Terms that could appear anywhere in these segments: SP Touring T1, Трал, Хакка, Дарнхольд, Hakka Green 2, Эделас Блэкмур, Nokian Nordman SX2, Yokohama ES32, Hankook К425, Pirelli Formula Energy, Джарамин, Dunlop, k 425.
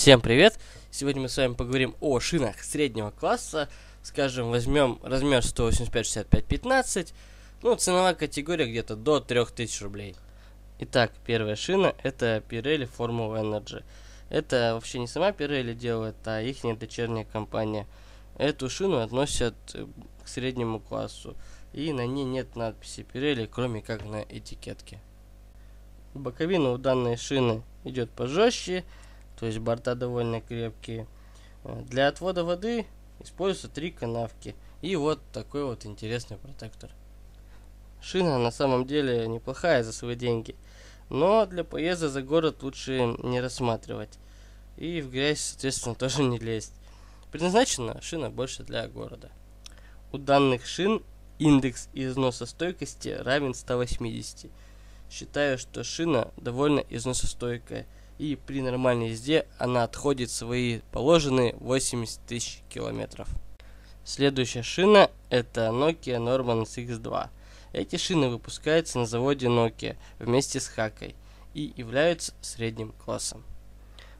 Всем привет! Сегодня мы с вами поговорим о шинах среднего класса. Скажем, возьмем размер 185/65/15. Ну, ценовая категория где-то до 3000 рублей. Итак, первая шина — это Pirelli Formula Energy. Это вообще не сама Pirelli делает, а их дочерняя компания. Эту шину относят к среднему классу. И на ней нет надписи Pirelli, кроме как на этикетке. Боковина у данной шины идет пожестче, то есть борта довольно крепкие. Для отвода воды используются 3 канавки и вот такой вот интересный протектор. Шина на самом деле неплохая за свои деньги, но для поезда за город лучше не рассматривать. И в грязь, соответственно, тоже не лезть. Предназначена шина больше для города. У данных шин индекс износостойкости равен 180. Считаю, что шина довольно износостойкая, и при нормальной езде она отходит свои положенные 80 тысяч километров. Следующая шина — это Nokian Nordman SX2. Эти шины выпускаются на заводе Nokia вместе с Хаккой и являются средним классом.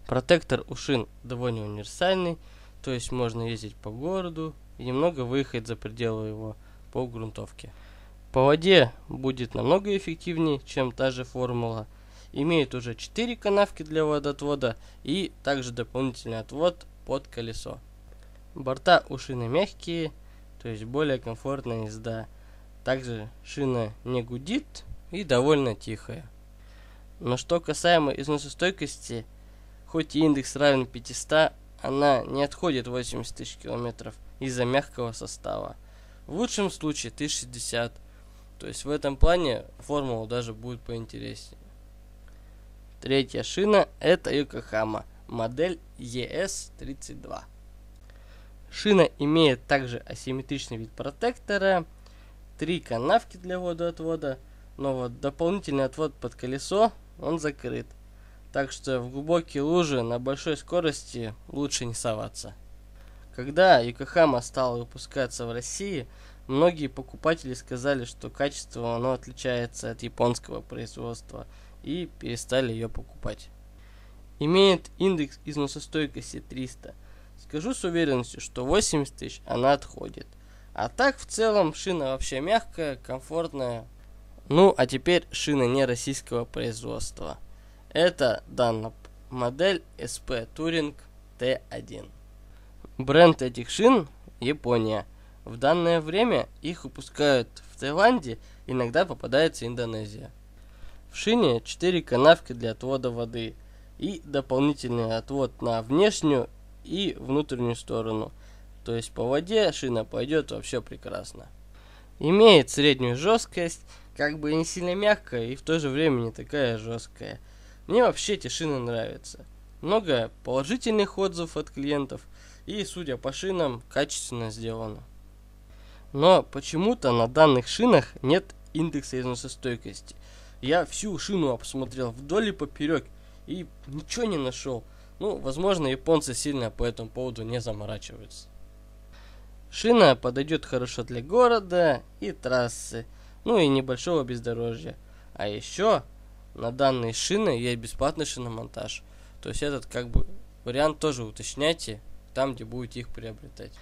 Протектор у шин довольно универсальный, то есть можно ездить по городу и немного выехать за пределы его по грунтовке. По воде будет намного эффективнее, чем та же формула. Имеет уже 4 канавки для водоотвода и также дополнительный отвод под колесо. Борта у шины мягкие, то есть более комфортная езда. Также шина не гудит и довольно тихая. Но что касаемо износостойкости, хоть и индекс равен 500, она не отходит 80 тысяч километров из-за мягкого состава. В лучшем случае 1060. То есть в этом плане формула даже будет поинтереснее. Третья шина — это Yokohama, модель ES32. Шина имеет также асимметричный вид протектора, 3 канавки для водоотвода, но вот дополнительный отвод под колесо, он закрыт. Так что в глубокие лужи на большой скорости лучше не соваться. Когда Yokohama стала выпускаться в России, многие покупатели сказали, что качество оно отличается от японского производства, и перестали ее покупать. Имеет индекс износостойкости 300. Скажу с уверенностью, что 80 тысяч она отходит. А так в целом шина вообще мягкая, комфортная. Ну а теперь шина не российского производства. Это Dunlop, модель SP Touring T1. Бренд этих шин — Япония. В данное время их выпускают в Таиланде, иногда попадается Индонезия. В шине 4 канавки для отвода воды и дополнительный отвод на внешнюю и внутреннюю сторону. То есть по воде шина пойдет вообще прекрасно. Имеет среднюю жесткость, как бы не сильно мягкая и в то же время не такая жесткая. Мне вообще эти шины нравятся. Много положительных отзывов от клиентов и, судя по шинам, качественно сделано. Но почему-то на данных шинах нет индекса износостойкости. Я всю шину обсмотрел вдоль и поперек и ничего не нашел. Ну, возможно, японцы сильно по этому поводу не заморачиваются. Шина подойдет хорошо для города и трассы, ну и небольшого бездорожья. А еще на данной шине есть бесплатный шиномонтаж. То есть этот вариант тоже уточняйте там, где будете их приобретать.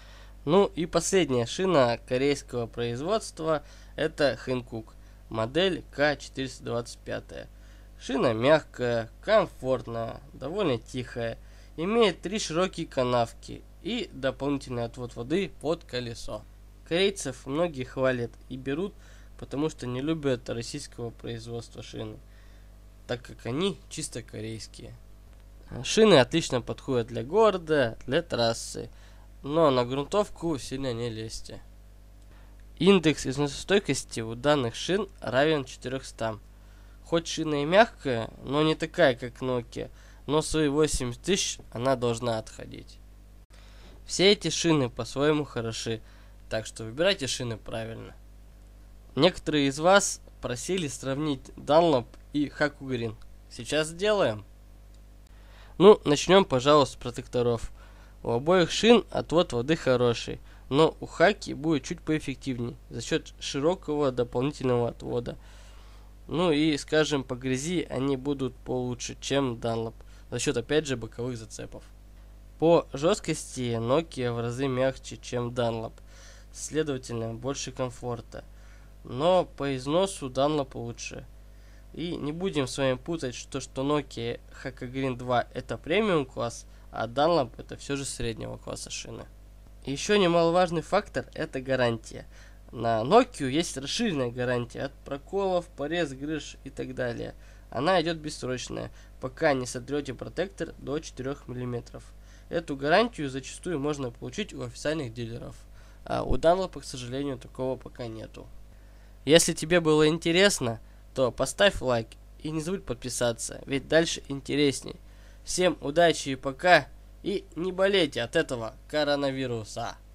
Ну и последняя шина корейского производства — это Hankook, модель К425. Шина мягкая, комфортная, довольно тихая. Имеет 3 широкие канавки и дополнительный отвод воды под колесо. Корейцев многие хвалят и берут, потому что не любят российского производства шины, так как они чисто корейские. Шины отлично подходят для города, для трассы, но на грунтовку сильно не лезьте. Индекс износостойкости у данных шин равен 400. Хоть шина и мягкая, но не такая, как Nokia, но свои 80 тысяч она должна отходить. Все эти шины по-своему хороши, так что выбирайте шины правильно. Некоторые из вас просили сравнить Dunlop и Hakka Green. Сейчас сделаем. Ну, начнем, пожалуй, с протекторов. У обоих шин отвод воды хороший, но у Хакки будет чуть поэффективнее за счет широкого дополнительного отвода. Ну и, скажем, по грязи они будут получше, чем Dunlop. за счет опять же боковых зацепов. По жесткости Nokia в разы мягче, чем Dunlop, следовательно больше комфорта, но по износу Dunlop лучше. И не будем с вами путать, что Nokia Hakka Green 2 это премиум класс, а Dunlop это все же среднего класса шины. Еще немаловажный фактор — это гарантия. На Nokia есть расширенная гарантия от проколов, порез, грыж и так далее. Она идет бессрочная, пока не сотрете протектор до 4 мм. Эту гарантию зачастую можно получить у официальных дилеров, а у Dunlop, к сожалению, такого пока нету. Если тебе было интересно, то поставь лайк и не забудь подписаться, ведь дальше интересней. Всем удачи и пока, и не болейте от этого коронавируса.